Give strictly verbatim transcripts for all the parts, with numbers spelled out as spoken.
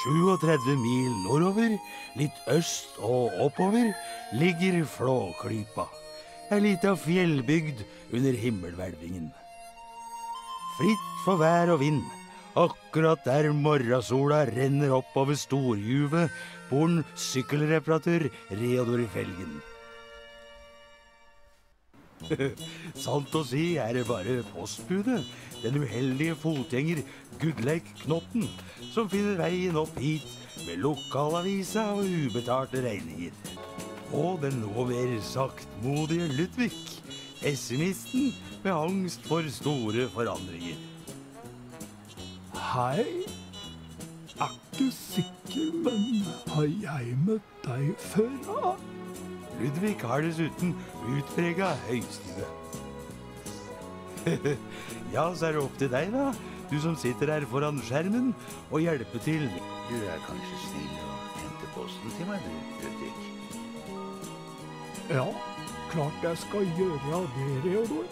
syttisju mil nordover, litt øst og oppover, ligger Flåklypa, ei lita fjellbygd under himmelhvelvingen. Fritt for vær og vind, akkurat der morgensola renner opp over storjuvet, bor en sykkelreparatør Reodor Felgen. Sant å si er det bare postbudet, den uheldige fotgjenger Gudleik Knoppen, som finner veien opp hit med lokalavisa og ubetalte regninger. Og den nå mer saktmodige Ludvig, pessimisten med angst for store forandringer. Hei, er ikke sikker, men har jeg møtt deg før, da? Ludvig har dessuten utpreget høystyre. Ja, så er det opp til deg da, du som sitter her foran skjermen og hjelper til. Du er kanskje snill og henter posten til meg, Ludvig? Ja, klart jeg skal gjøre det, Reodor.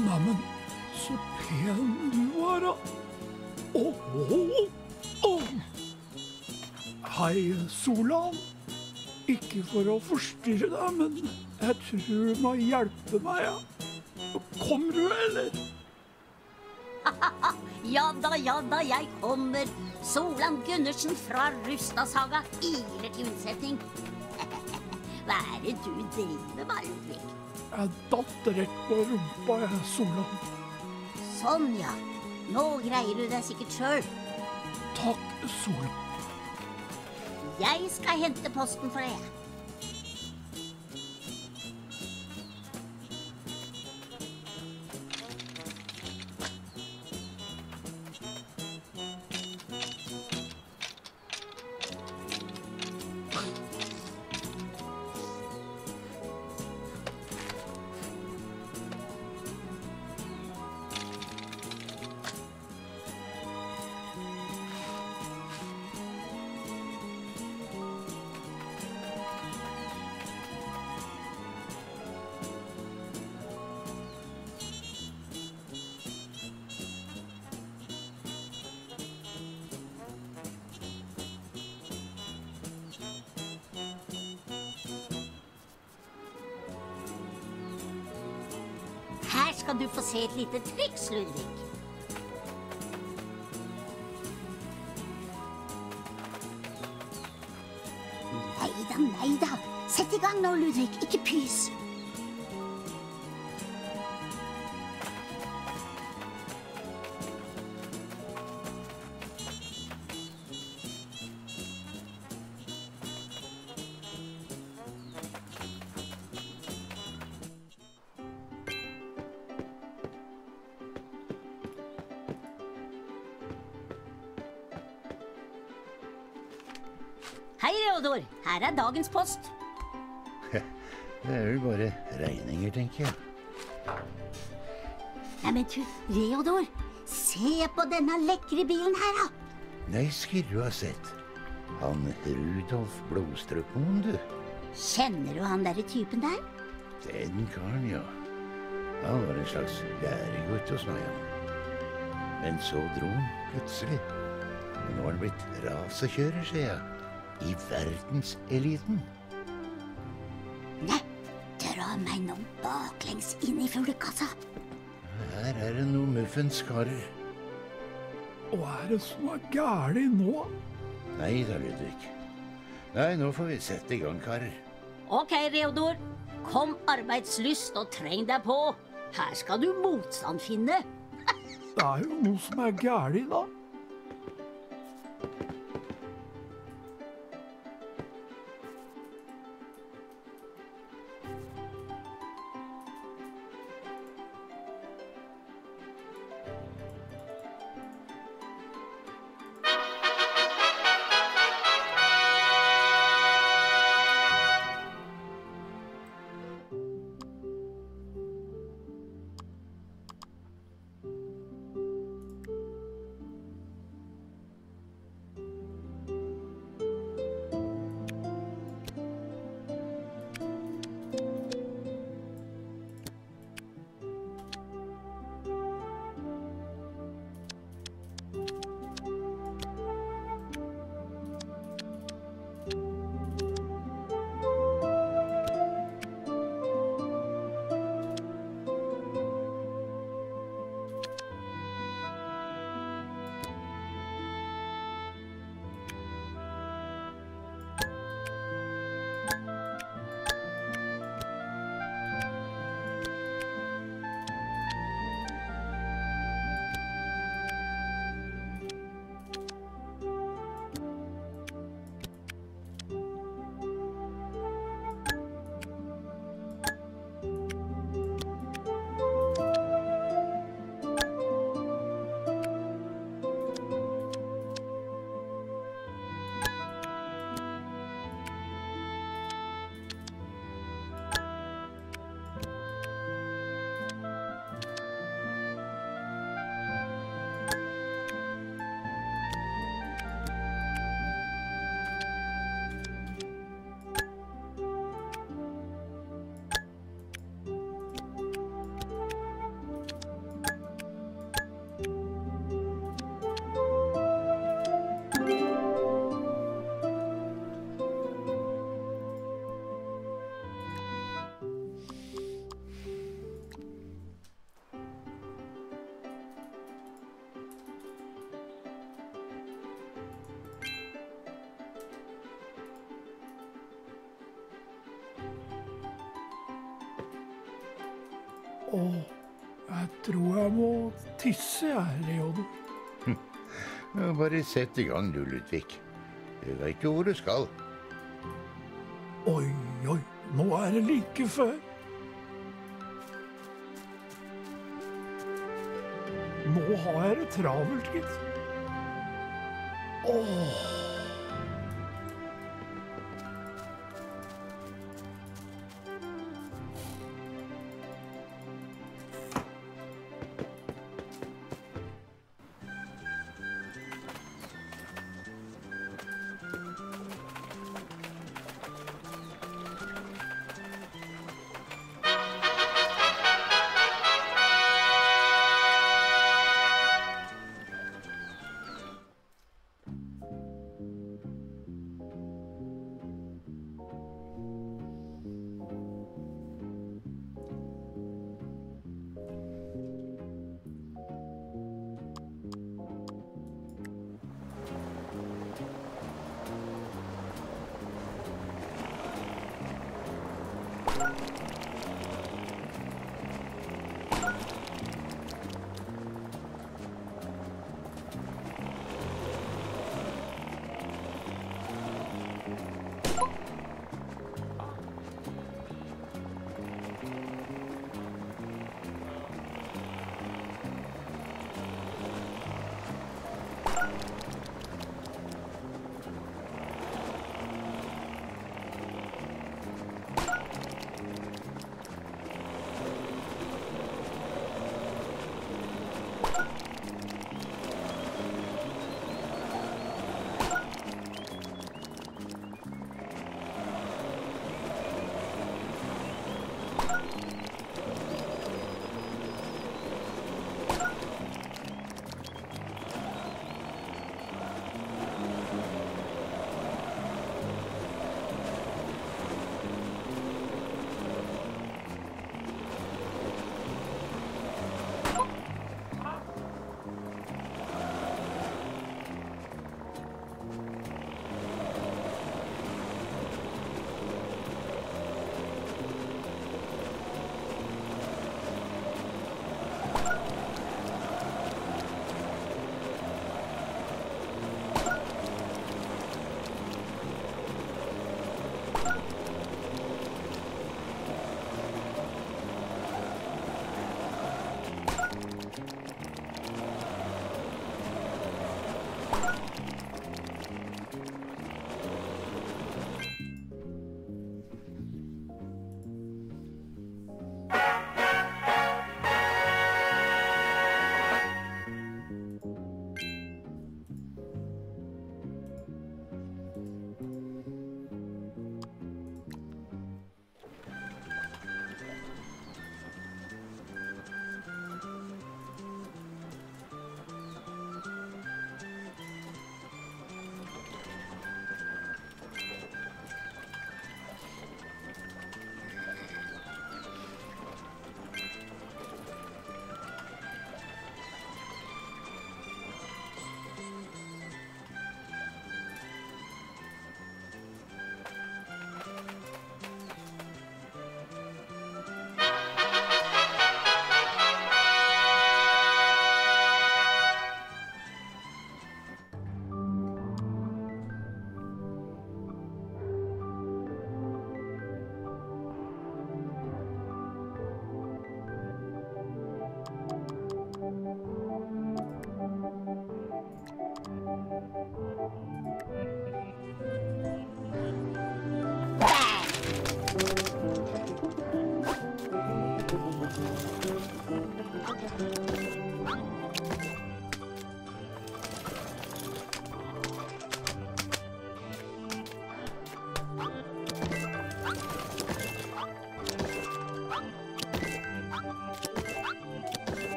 Mammen, så pen du var da. Åh, åh, åh. Hei, Solan. Ikke for å forstyrre deg, men jeg tror du må hjelpe meg, ja. Kommer du, eller? Ja da, ja da, jeg kommer. Solan Gundersen fra Rustas Haga iler til unnsetning. Hva er det du driver med, Ludvig? Jeg datt rett på rumpa, jeg, Solan. Sånn, ja. Nå greier du deg sikkert selv. Takk, Solan. Jeg skal hente posten for deg. Her skal du få se et lite triks, Ludvig. Neida, neida. Sett i gang nå, Ludvig. Ikke pys. Hei, Reodor. Her er dagens post. Det er jo bare regninger, tenker jeg. Nei, men du, Reodor, se på denne lekre bilen her, da. Nei, skulle du ha sett. Han Rudolf Blodstrupmoen, du. Kjenner du han der i typen der? Den karen, ja. Han var en slags læregutt hos meg, han. Men så dro han plutselig. Men nå har han blitt rasekjører, sier jeg. I verdenseliten. Nei, dra meg nå baklengs inn i fuglekassa. Her er det noen muffenskarer. Hva er det som er gærlig nå? Nei da, Ludvig. Nei, nå får vi sette i gang, karer. Ok, Reodor. Kom arbeidslyst og treng deg på. Her skal du motstand finne. Det er jo noe som er gærlig da. Og jeg tror jeg må tisse, Reodor. Bare sett i gang, du, Ludvig. Du vet jo hvor du skal. Oi, oi, nå er det like før. Nå har jeg det travelt, gitt. Åh!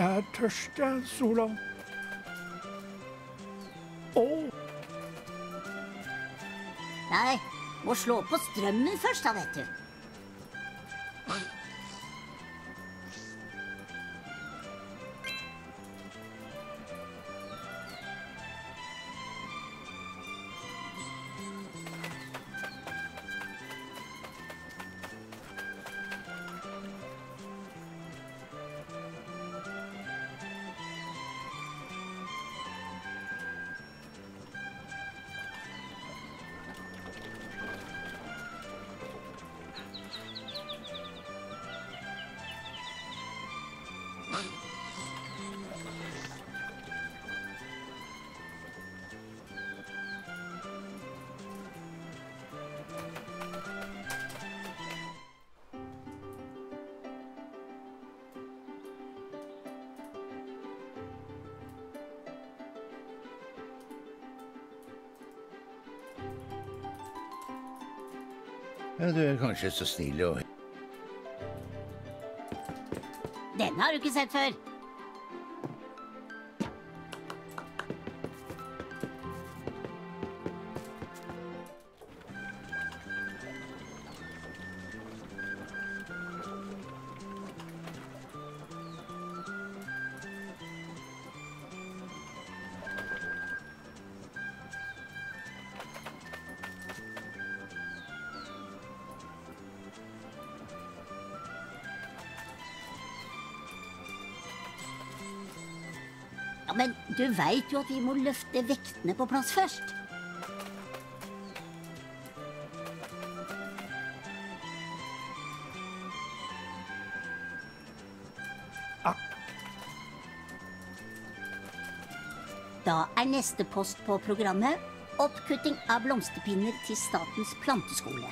er tørst, jeg, Solan. Åh! Nei, må slå på strømmen først, da, vet du. Ja, du er kanskje så snill og... Den har du ikke sett før. Du vet jo at vi må løfte vektene på plass først. Ja. Da er neste post på programmet oppkutting av blomsterpinner til Statens planteskole.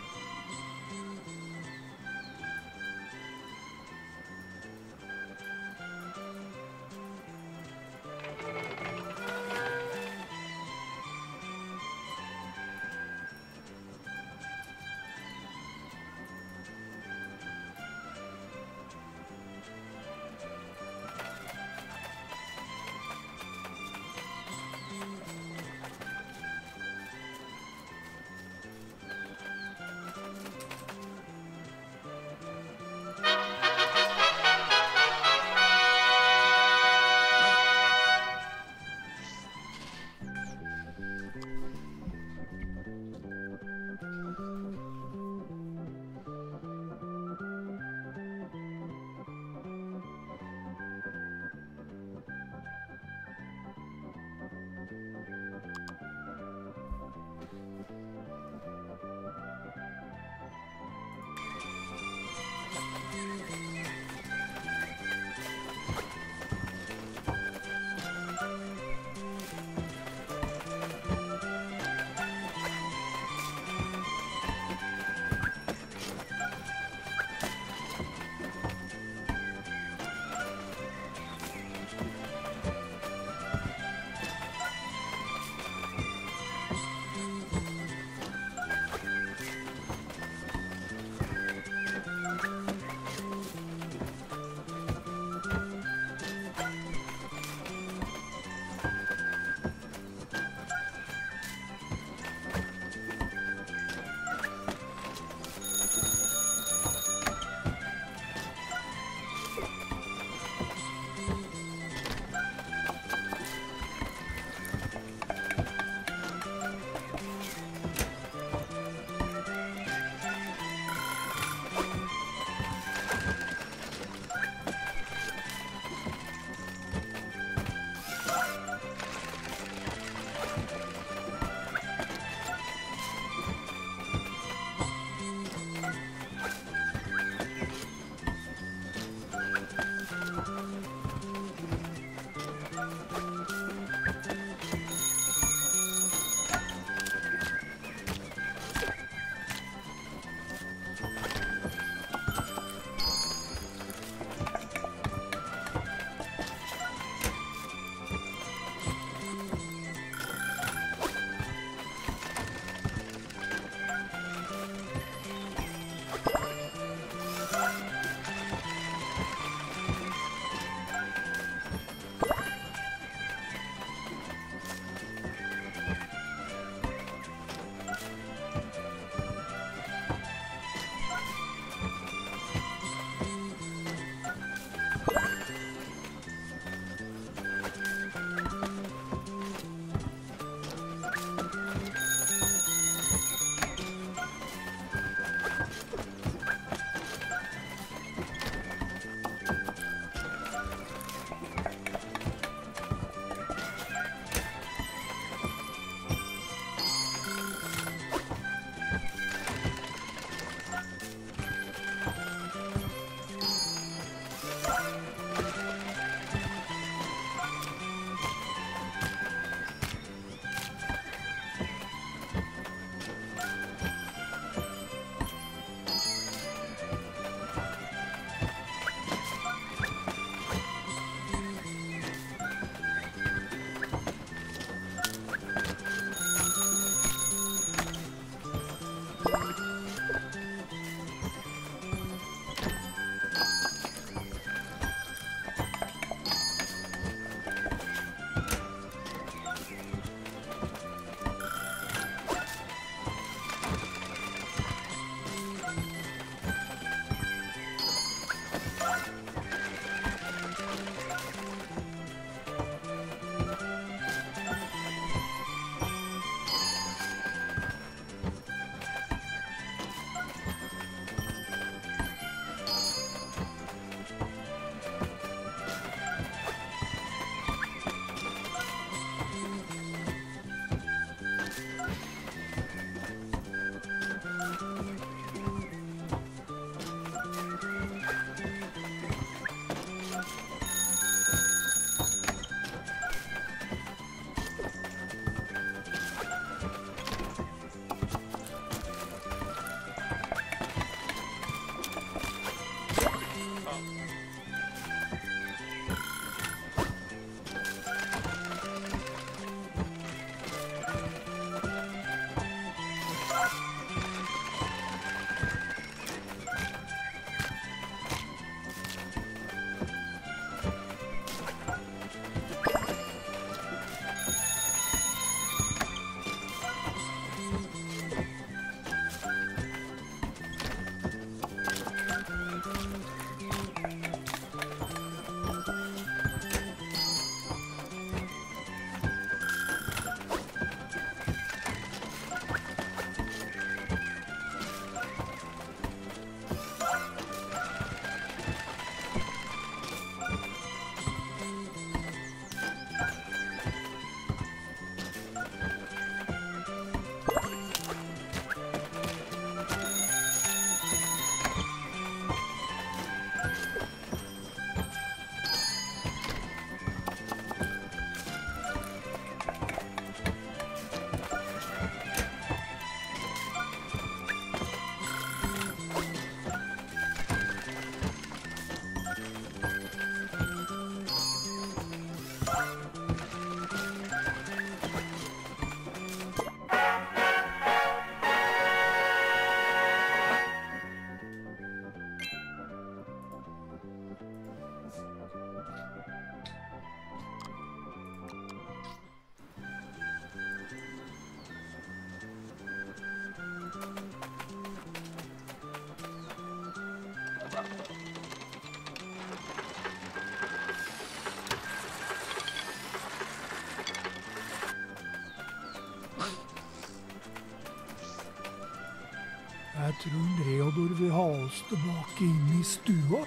Jeg tror Reodor vil ha oss tilbake inn i stua.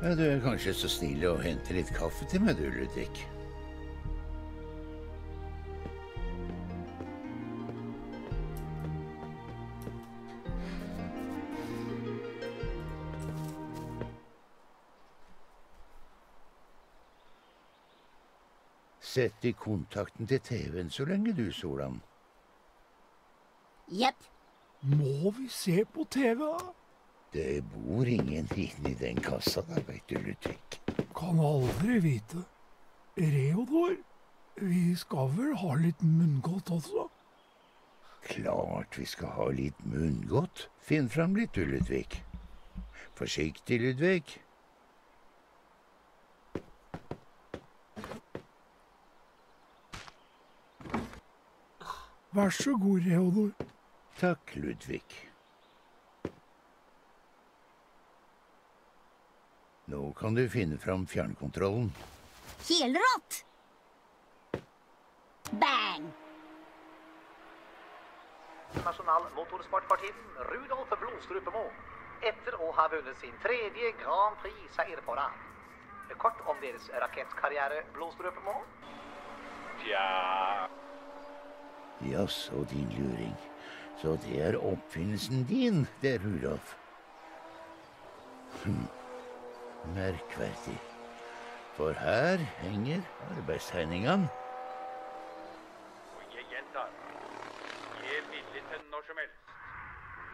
Ja, du er kanskje så snill å hente litt kaffe til meg, du, Ludvig. Sett i kontakten til T V-en så lenge du, Solan. Jepp. Må vi se på T V, da? Det bor ingen inne i den kassa der, vet du, Ludvig. Kan aldri vite. Reodor, vi skal vel ha litt munngodt også? Klart vi skal ha litt munngodt. Finn fram litt, du, Ludvig. Forsiktig, Ludvig. Vær så god, Reodor. Takk, Ludvig. Nå kan du finne fram fjernkontrollen. Helrått! Bang! Nasjonal motorsportparti, Rudolf Blodstrupmoen, etter å ha vunnet sin tredje Grand Prix-seier på rad. Kort om deres rakettkarriere, Blodstrupmoen. Ja. Ja, så din luring. Så det er oppfinnelsen din, det er Rudolf. Hm. Merkverdig, for her henger arbeidstegningen. Og jeg gjentar, jeg er villig til når som helst,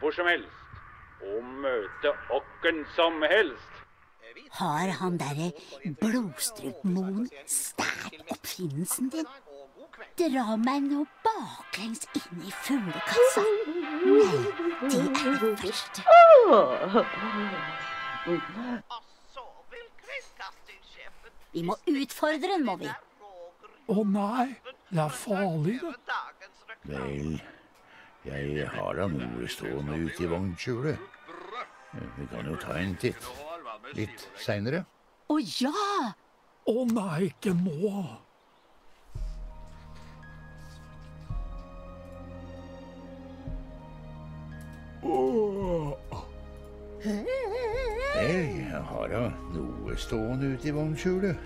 hvor som helst, og møte åkken som helst. Har han derre Blodstrupmoen stjålet oppfinnelsen din? Dra meg nå baklengs inn i fuglekassa. Nei, det er det første. Åh! Vi må utfordre den, må vi. Å nei, det er farlig det. Vel, jeg har da noe stående ute i vognkjulet. Vi kan jo ta en titt. Litt senere. Å ja! Å nei, ikke nå! Åh! Jeg har da noe stående ute i vognkjulet.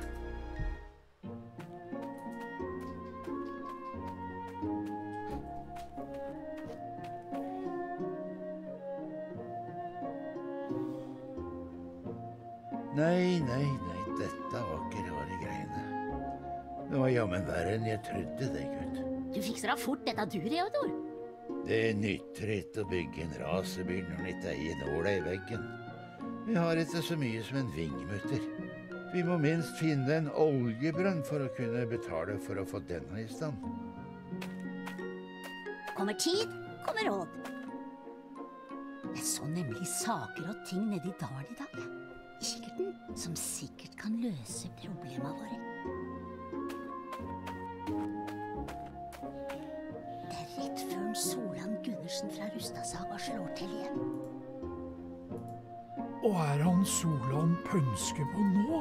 Nei, nei, nei, dette var ikke rare greiene. Det var jammen verre enn jeg trodde det, gutt. Du fikser da fort dette du, Reodor. Det nytter ikke å bygge en rasebil når man ikke eier nåla i veggen. Vi har ikke så mye som en vingmutter. Vi må minst finne en oljebrønn for å kunne betale for å få denne i stand. Kommer tid, kommer råd. Jeg så nemlig saker og ting nede i dalen i dag. I kikkerten, som sikkert kan løse problemene våre. Det er rett før Solan Gundersen fra Rustas Haga slår til igjen. Og er han Solan pønsker på nå?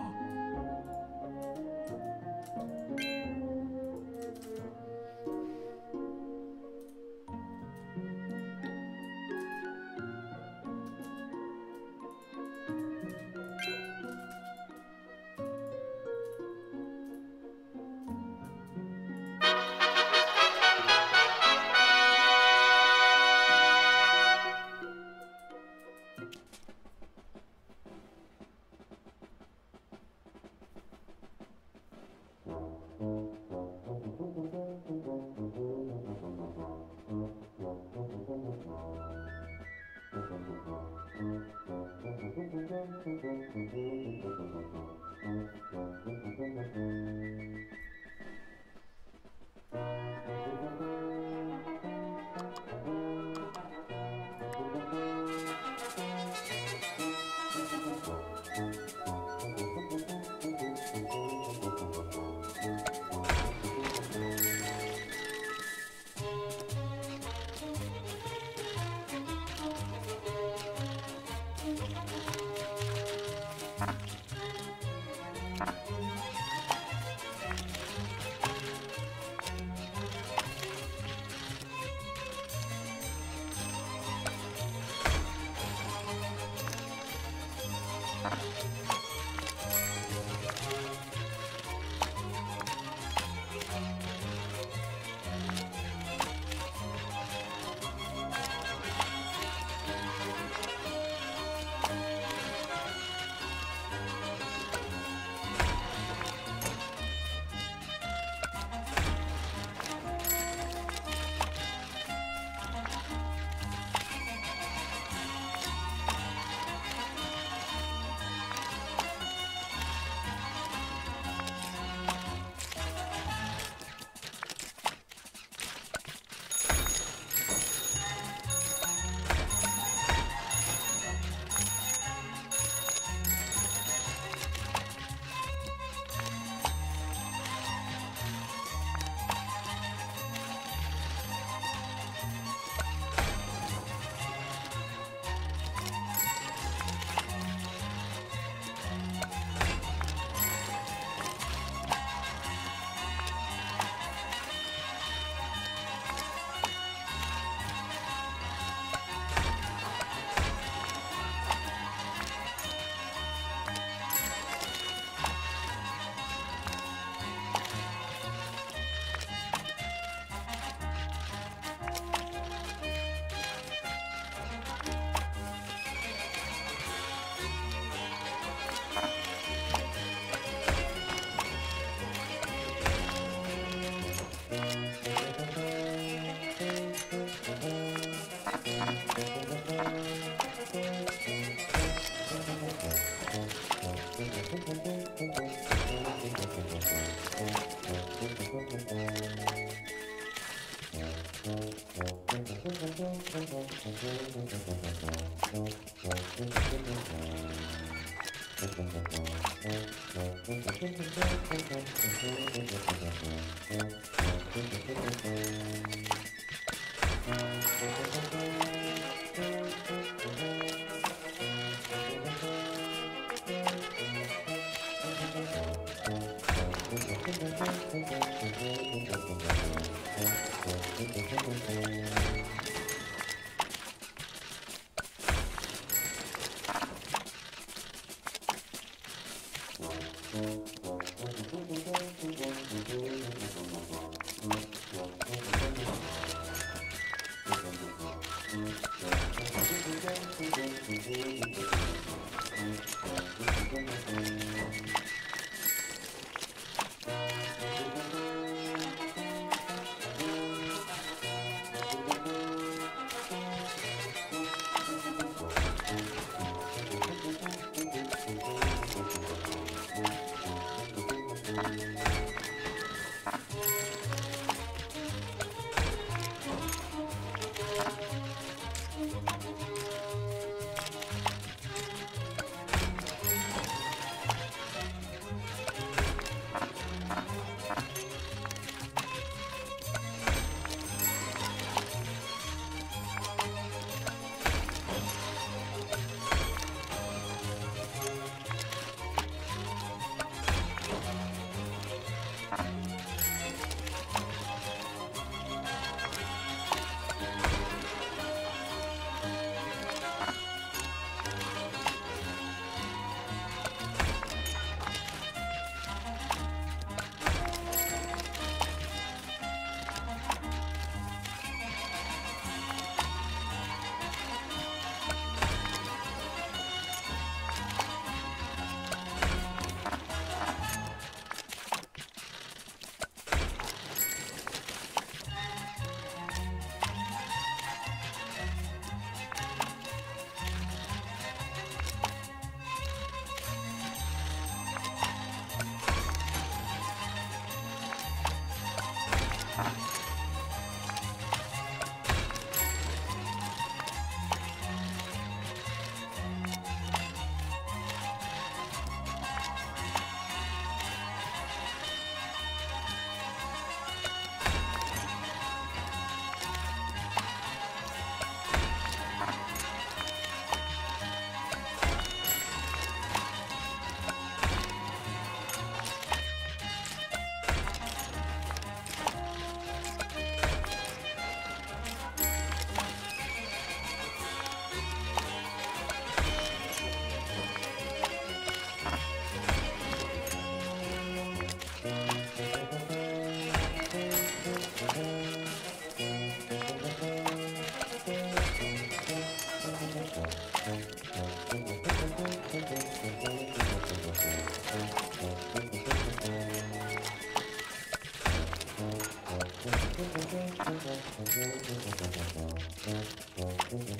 Thank you.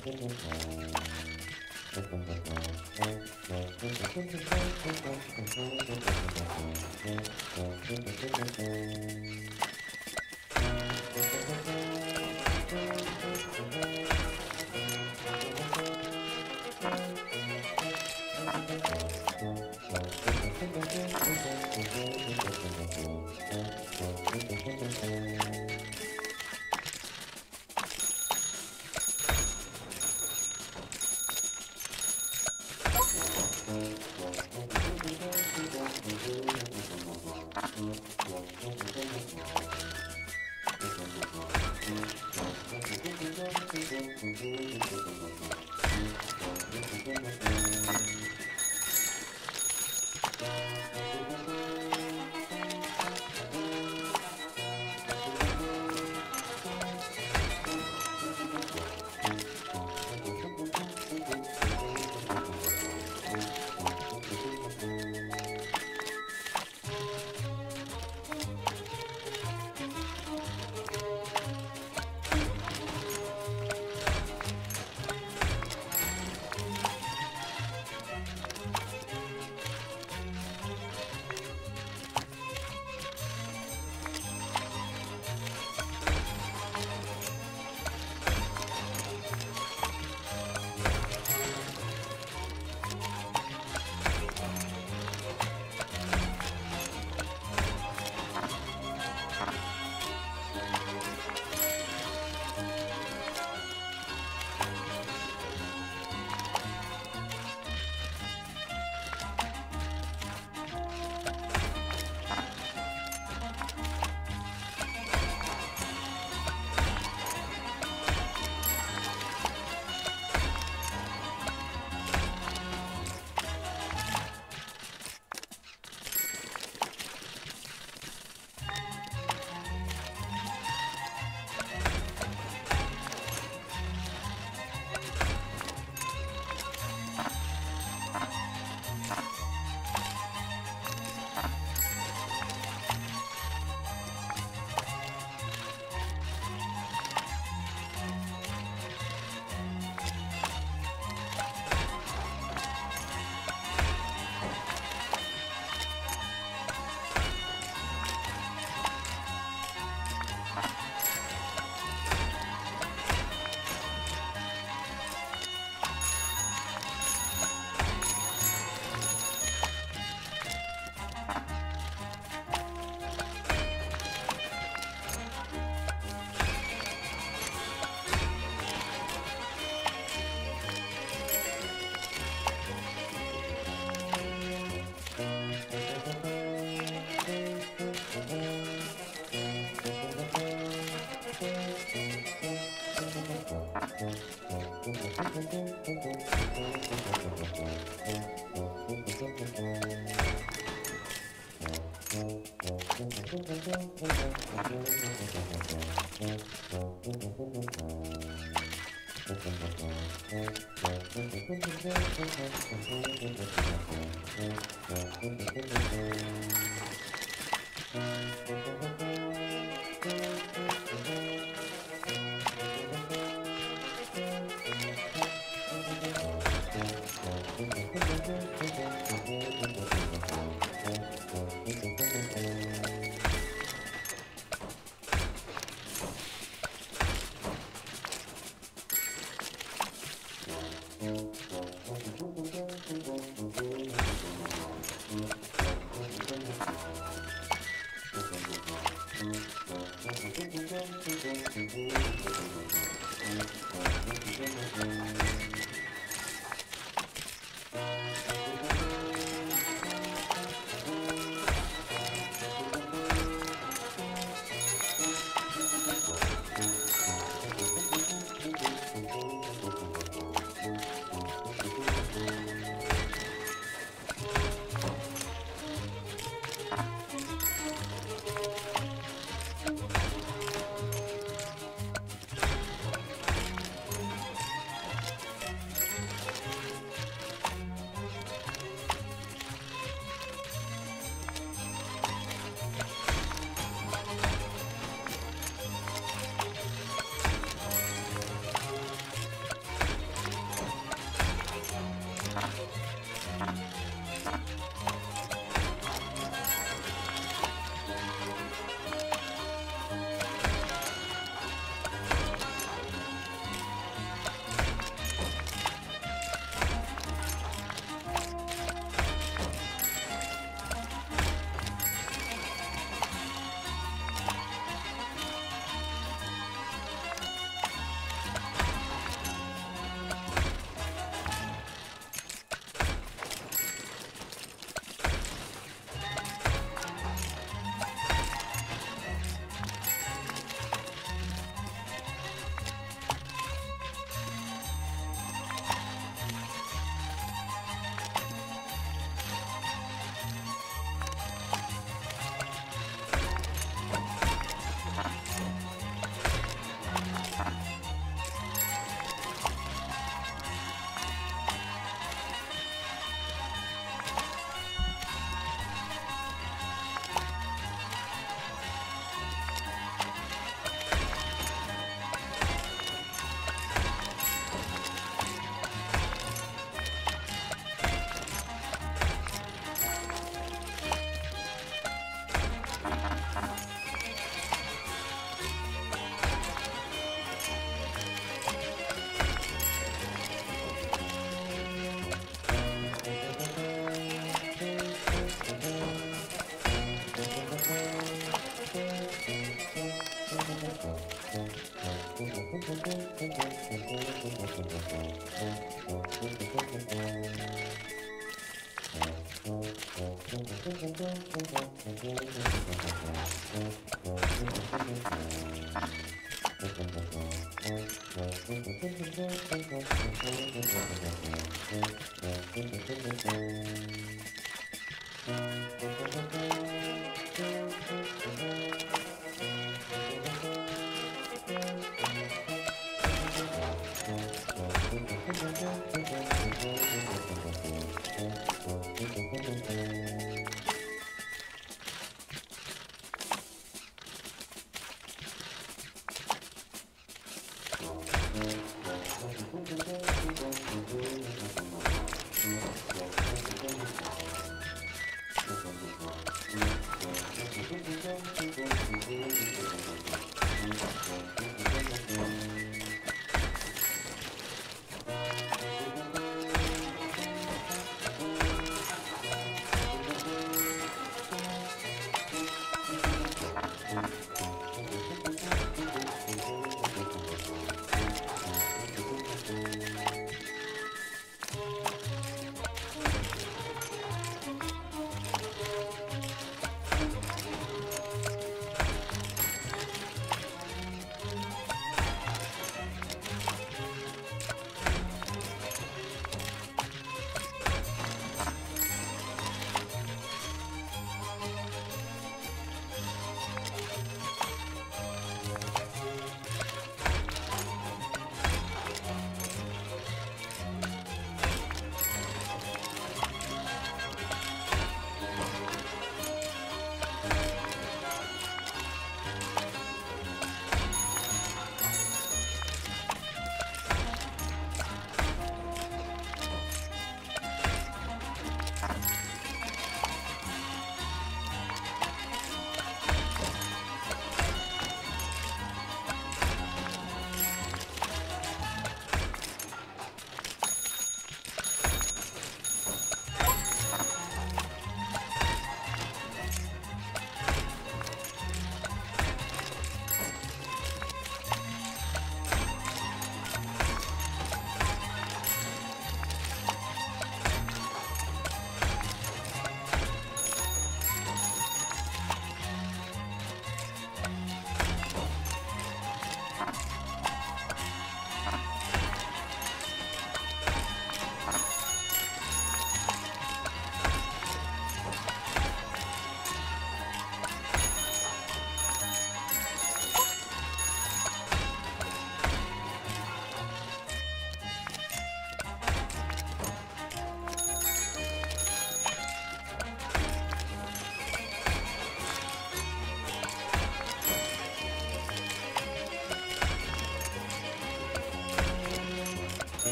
Du får ju inte ha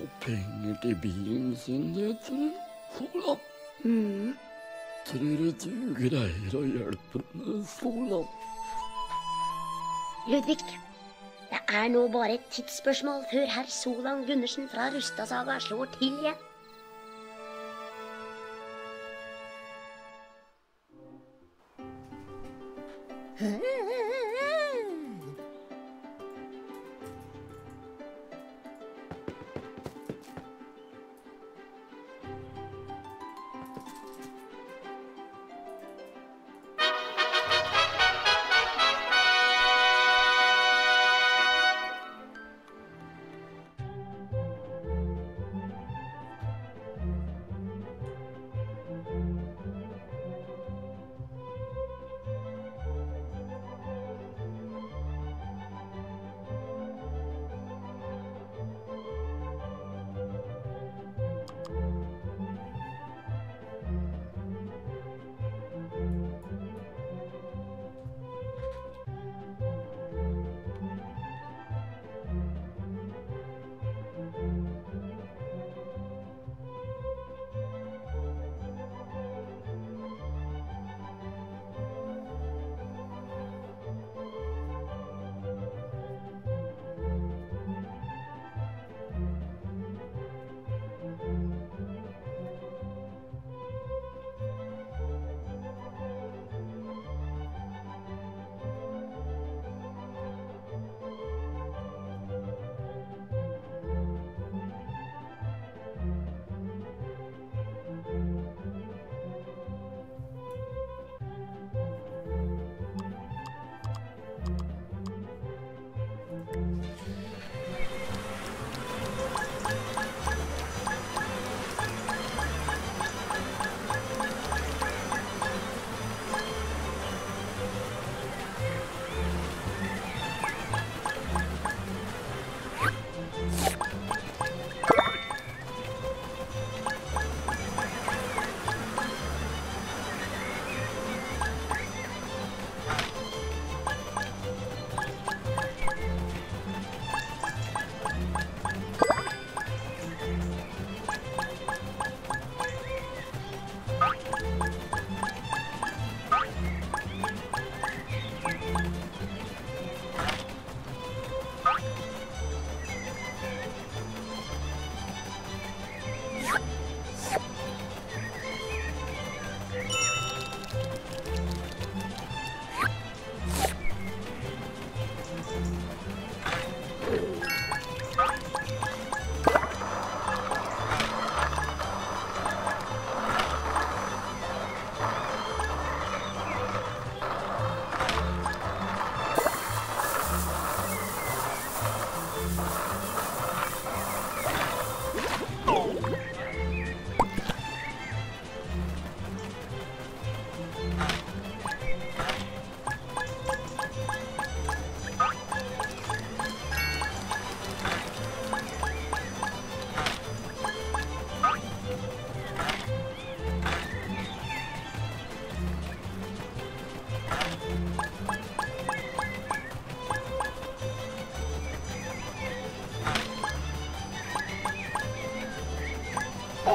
pengar till bilen sin, det tror Solan. Mm. Tror du du greier å hjelpe med, Solan? Ludvig, det er nå bare et tidsspørsmål før herr Solan Gundersen fra Rustas Haga slår til igjen.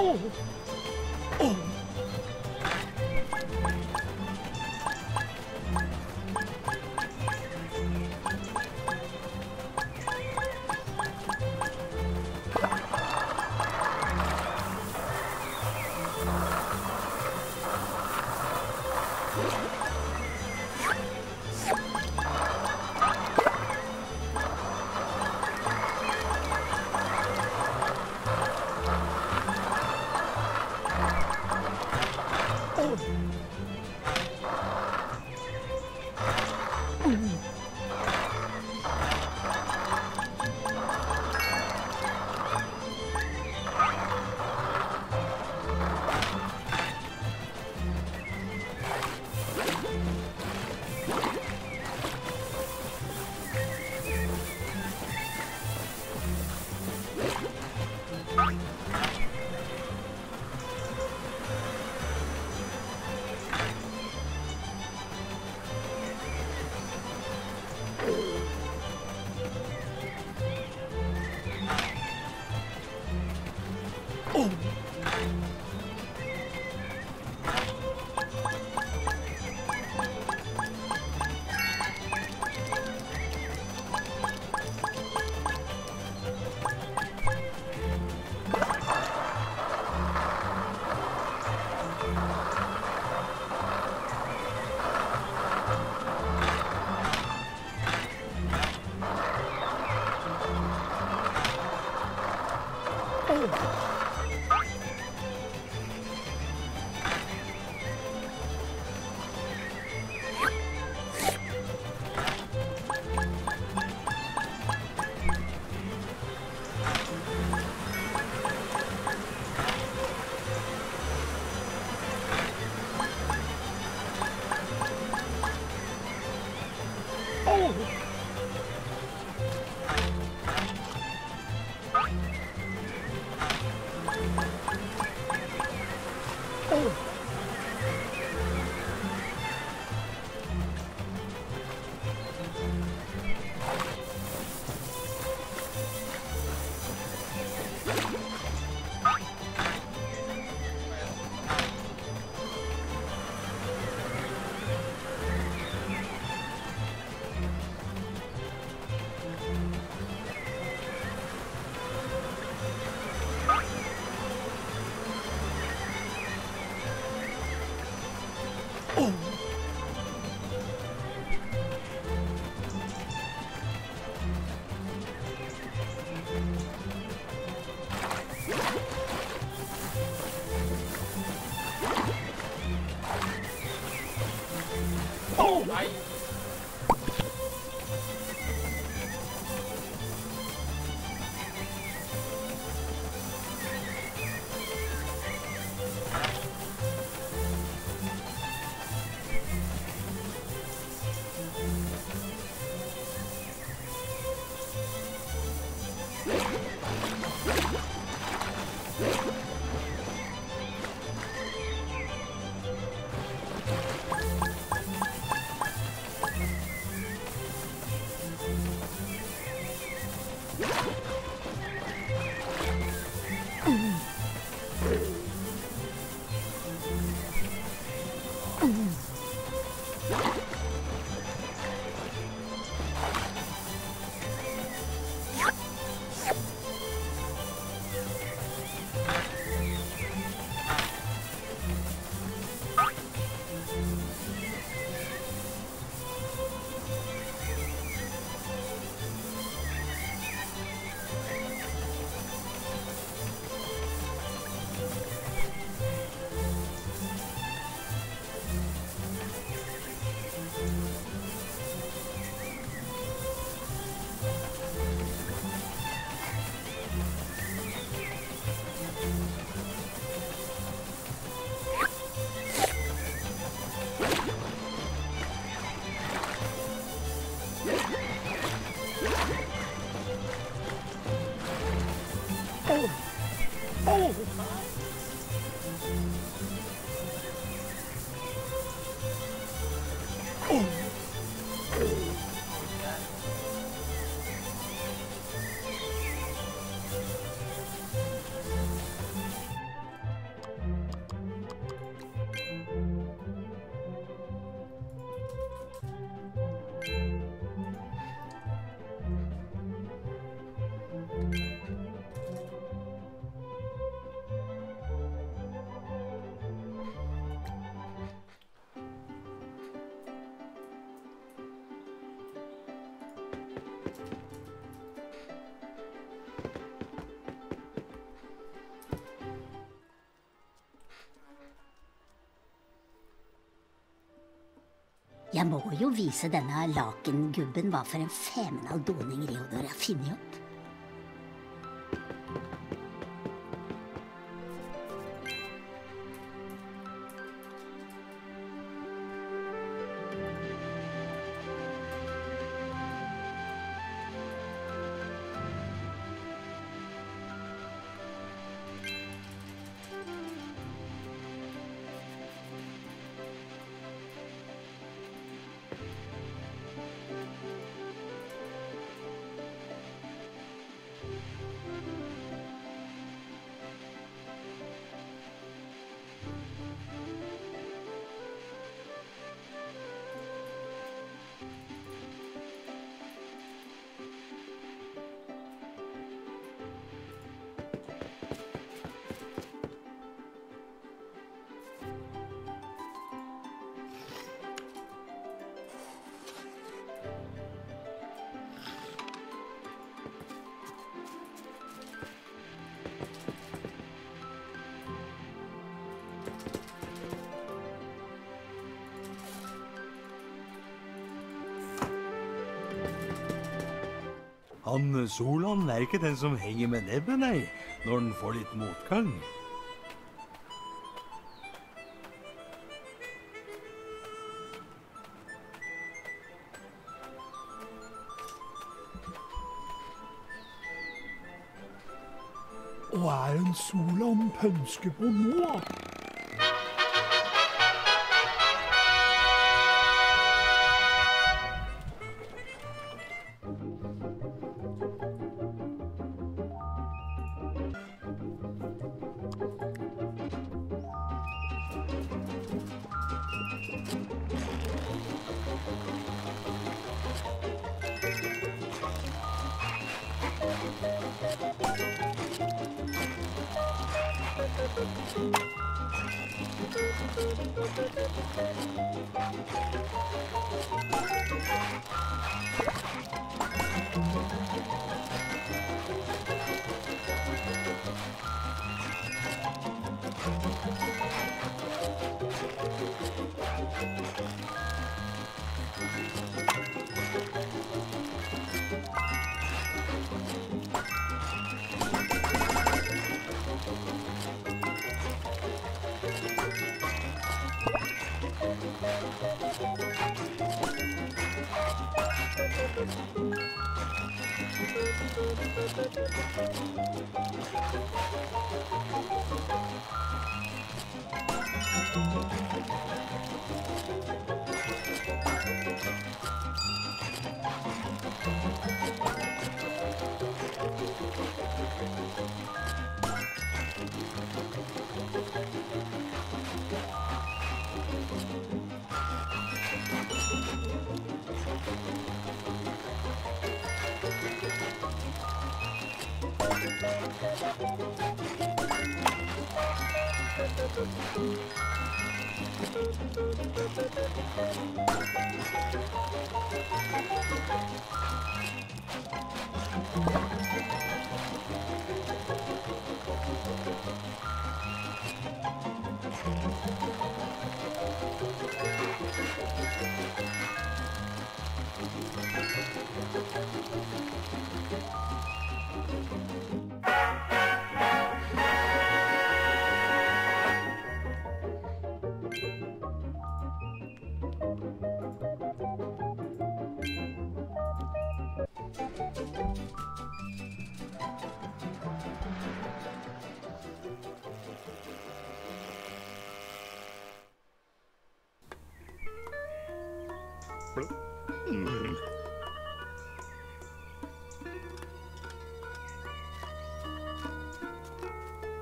Oh. Oh. Jeg må jo vise denne lakengubben hva for en feminal doning Reodor har funnet opp. Han Solan er ikke den som henger med nebbet, nei, når den får litt motgang. Og er en Solan pønsker på nå?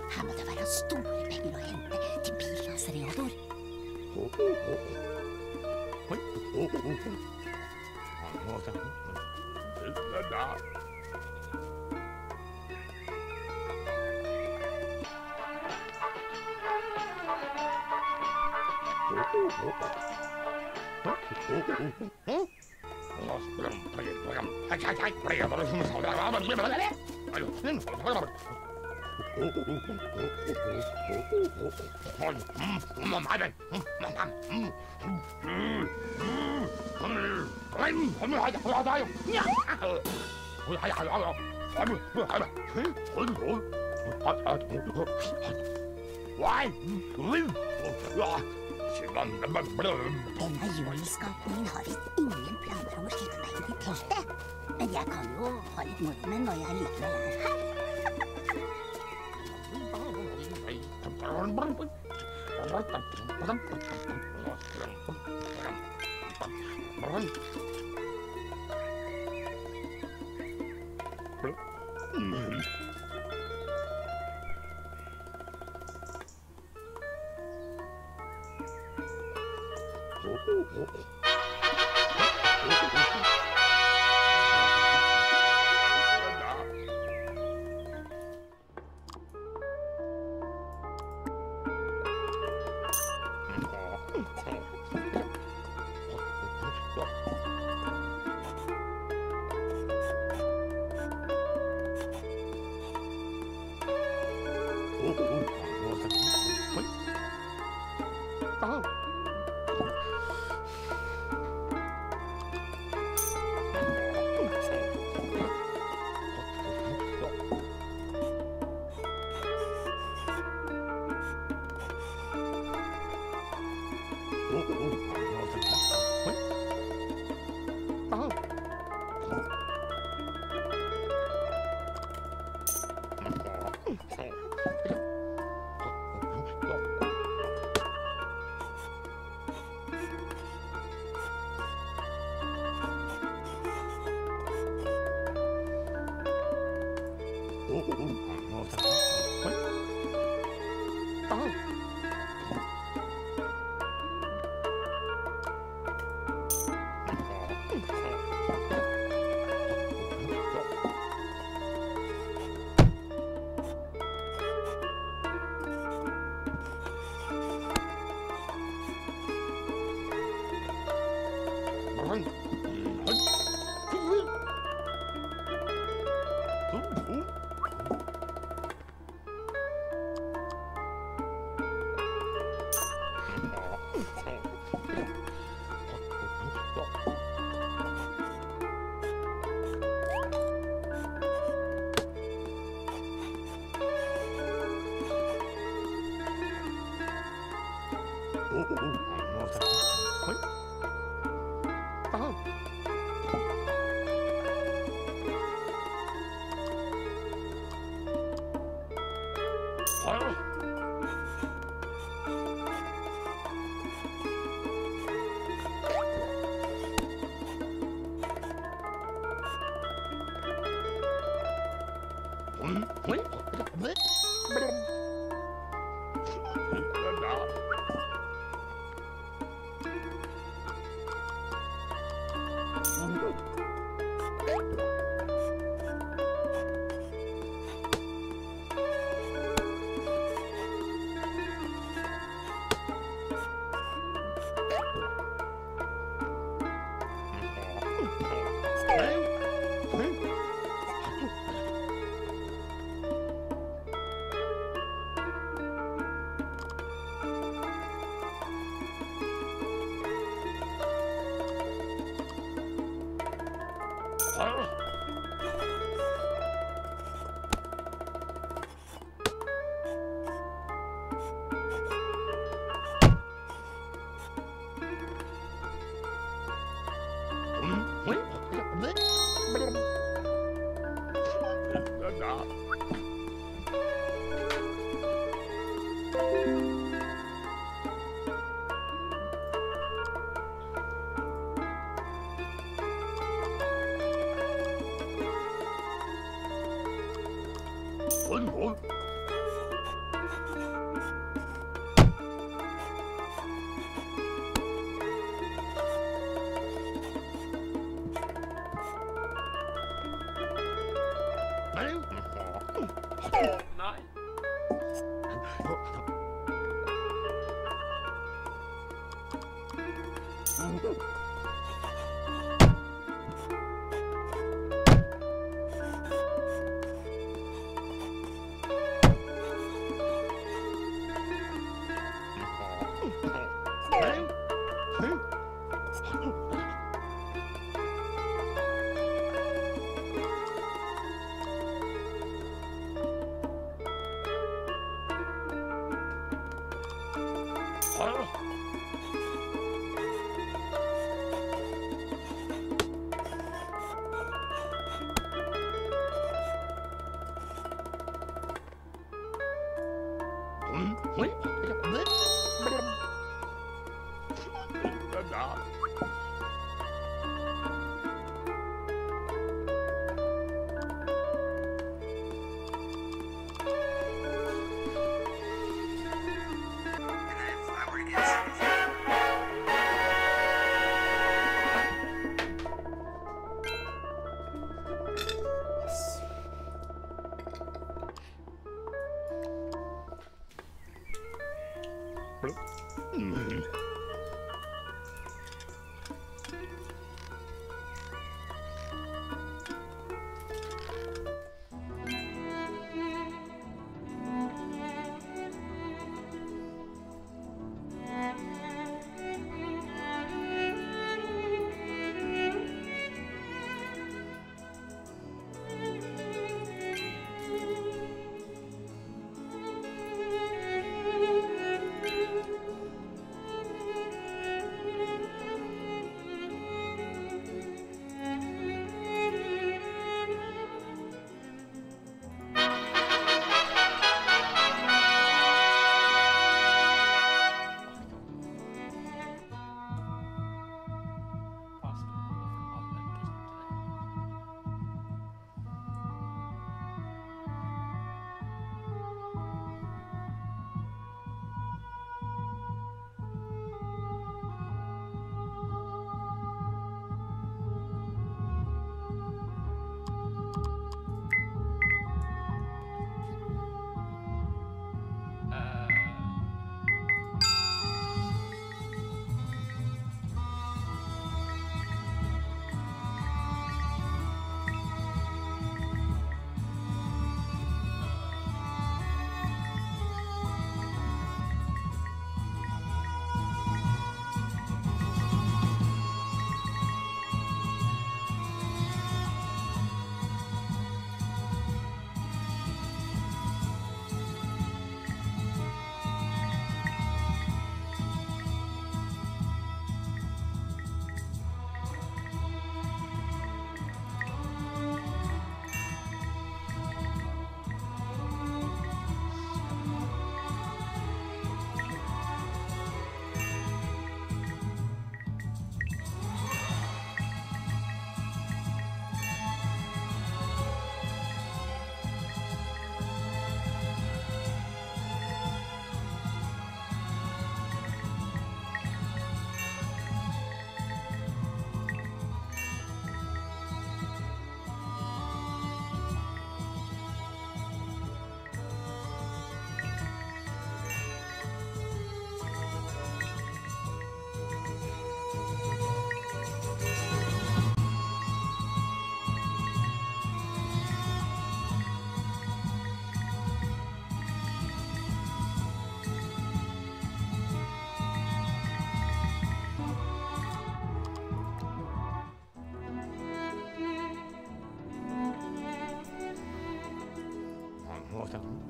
Her må det være store penger å hente til bilens Reodor. Denne juleskapningen har visst ingen planer om å slippe meg inn i teltet. Men jeg kan jo ha litt mormen når jeg likevel er her.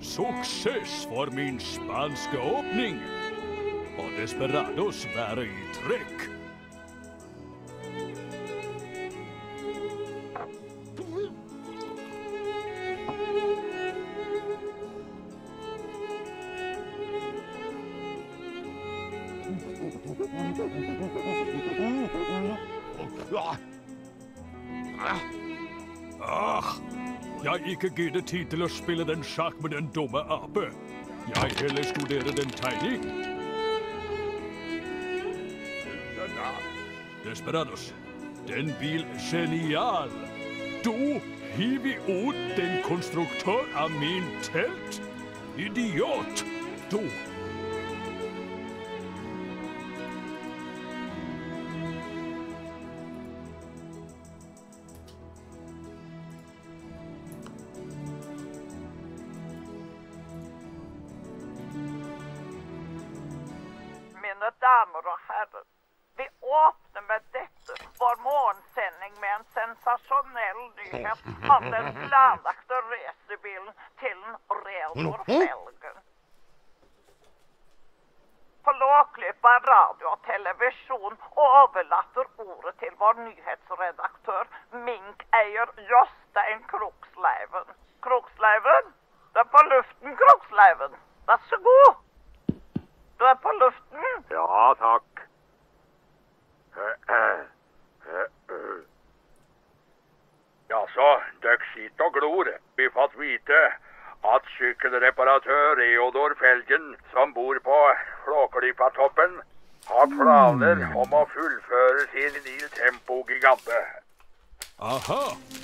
Success for min spanska åpning! Och Desperados var i träck! Jeg gir det tid til å spille den sjakk med den dumme ape. Jeg heller studerer den tegning. Desperados, den bil genial. Du hiver ut den konstruktør av min telt. Idiot, du. Om den planlagte resebilen til Reodor Felgen. På Flåklypa radio og televisjon overlater ordet til vår nyhetsredaktør, minkeier Jostein Kroksleiven. Kroksleiven? Du er på luften, Kroksleiven. Vær så god. Du er på luften? Ja, takk. Ja, så, døk sitt og glor. Vi fatt vite at sykkelreparatør Reodor Felgen, som bor på Flåklypa-toppen, har planer om å fullføre sin Il Tempo Gigante. Aha,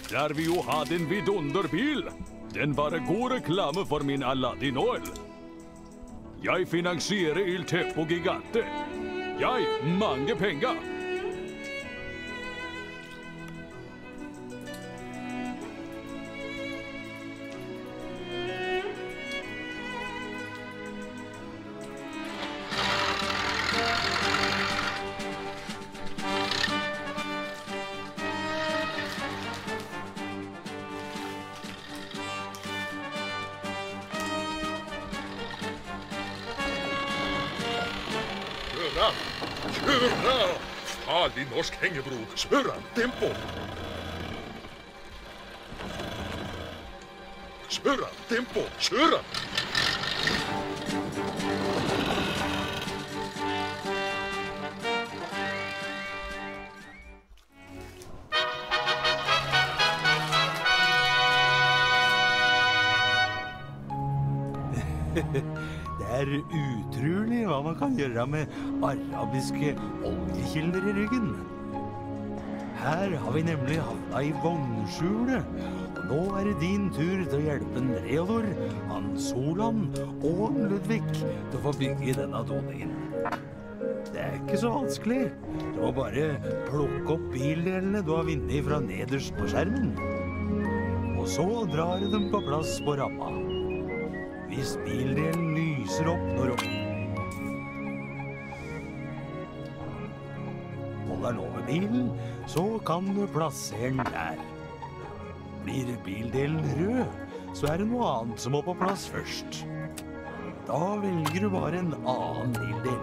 der vi jo hadde en vidunderbil. Den var en god reklame for min Aladdin-ål. Jeg finansierer Il Tempo Gigante. Jeg, mange penger. Kjøra! Stadig norsk hengebro! Kjøra! Tempo! Kjøra! Tempo! Kjøra! Det er utrolig hva man kan gjøre med arabiske oljekilder i ryggen. Her har vi nemlig havna i vognskjulet, og nå er det din tur til å hjelpe en Reodor, han Solan og Ludvig til å få bygge denne doningen. Det er ikke så vanskelig. Du må bare plukke opp bildelene du har vunnet fra nederst på skjermen, og så drar du dem på plass på ramma. Hvis bildelen lyser opp når opp. Holder nå med bilen, så kan du plassere den der. Blir bildelen rød, så er det noe annet som må på plass først. Da velger du bare en annen bildel.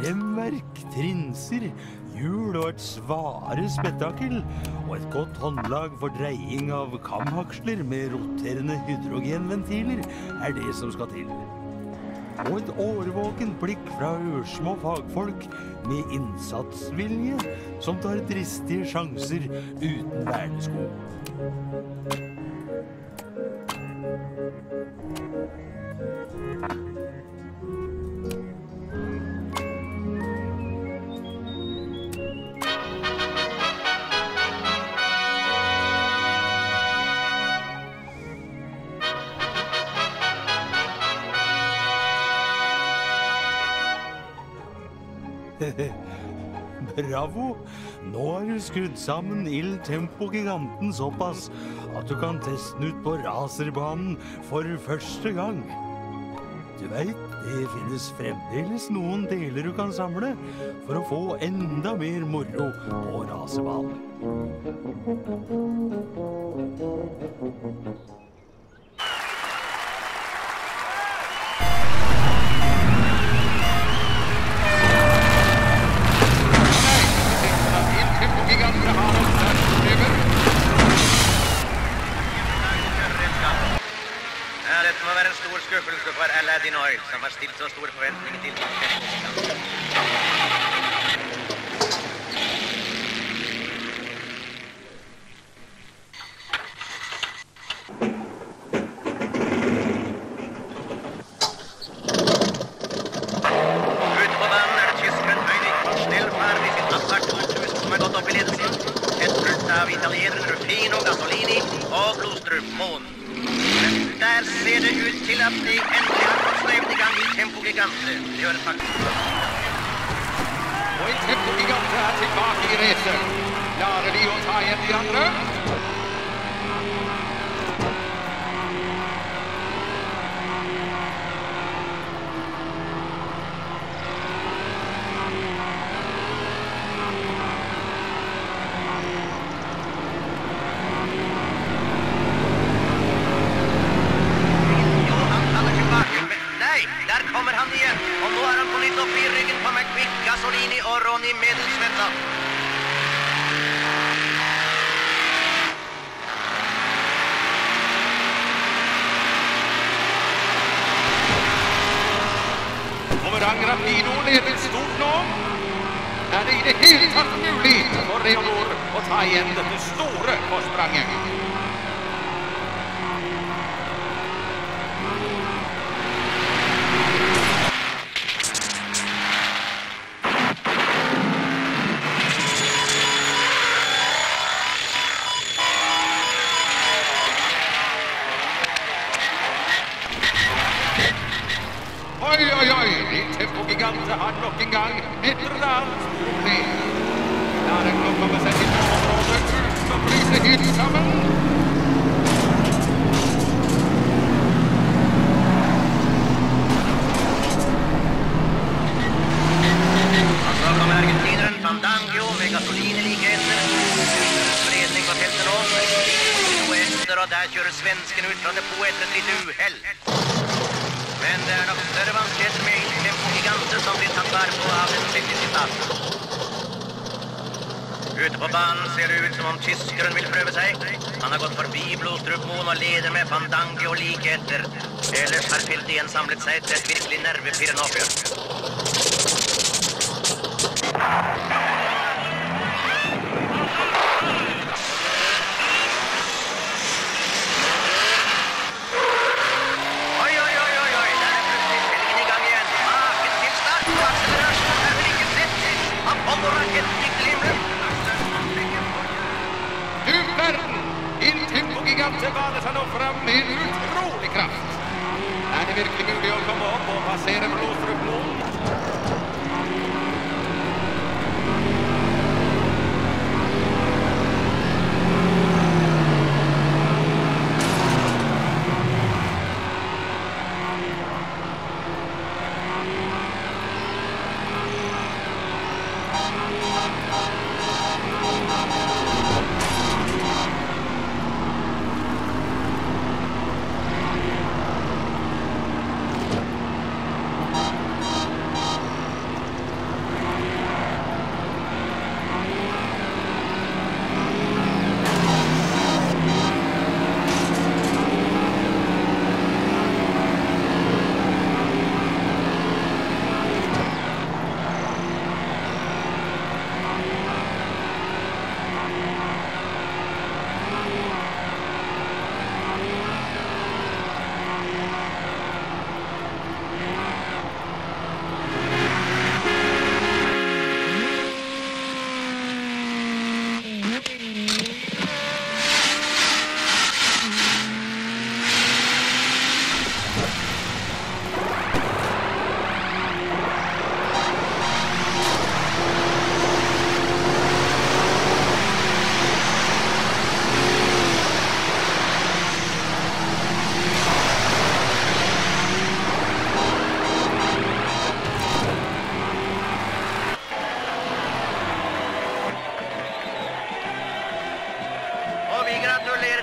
Remverk, trinser, hjul hjul og et svare spetakkel, og et godt håndlag for dreying av kamhaksler med roterende hydrogenventiler er det som skal til. Og et årvåken blikk fra ørsmå fagfolk med innsatsvilje som tar dristige sjanser uten vernesko. Bravo! Nå har du skrudd sammen Il Tempo Giganten såpass at du kan teste den ut på raserbanen for første gang. Du vet, det finnes fremdeles noen deler du kan samle for å få enda mer moro på raserbanen. Som har stilt så store forventninger til ut på banen er det tyskeren Høyning som snill ferd i sitt anlagt hus som er gått opp i ledelsen. Et brutt av italieneren Ruffino, Gasolini og Blodstrupmoen. Der ser det ut til at de endelig har fått støymt i gang I Tempo Gigante. Det gjør det faktisk. Og I Tempo Gigante er tilbake I rese. Klarer de å ta igjen de andre?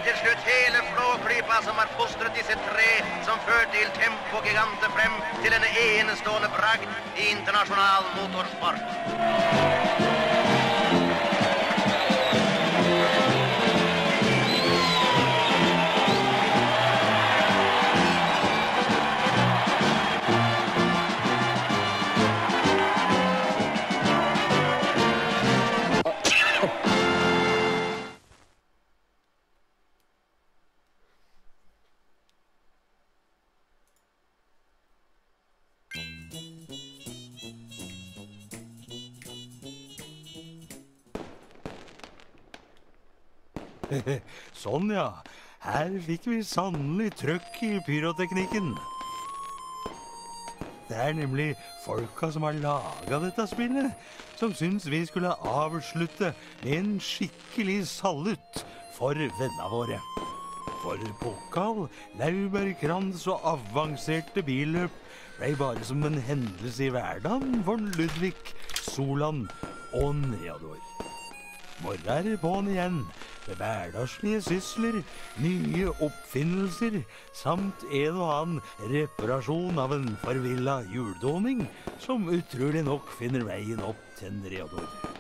til slutt hele Flåklypa som har fostret disse tre som førte Il Tempo Gigante frem til denne enestående bragd I internasjonal motorsport. Sånn ja, her fikk vi sannelig trøkk I pyroteknikken. Det er nemlig folka som har laget dette spillet, som syns vi skulle avslutte en skikkelig salutt for vennene våre. For pokal, laurbærkrans og avanserte billøp ble bare som en hendelse I hverdagen for Ludvig, Solan og Reodor. Morgen er på'n igjen. Med hverdagslige sysler, nye oppfinnelser, samt en og annen reparasjon av en forvillet hjuldåning, som utrolig nok finner veien opp til Reodor.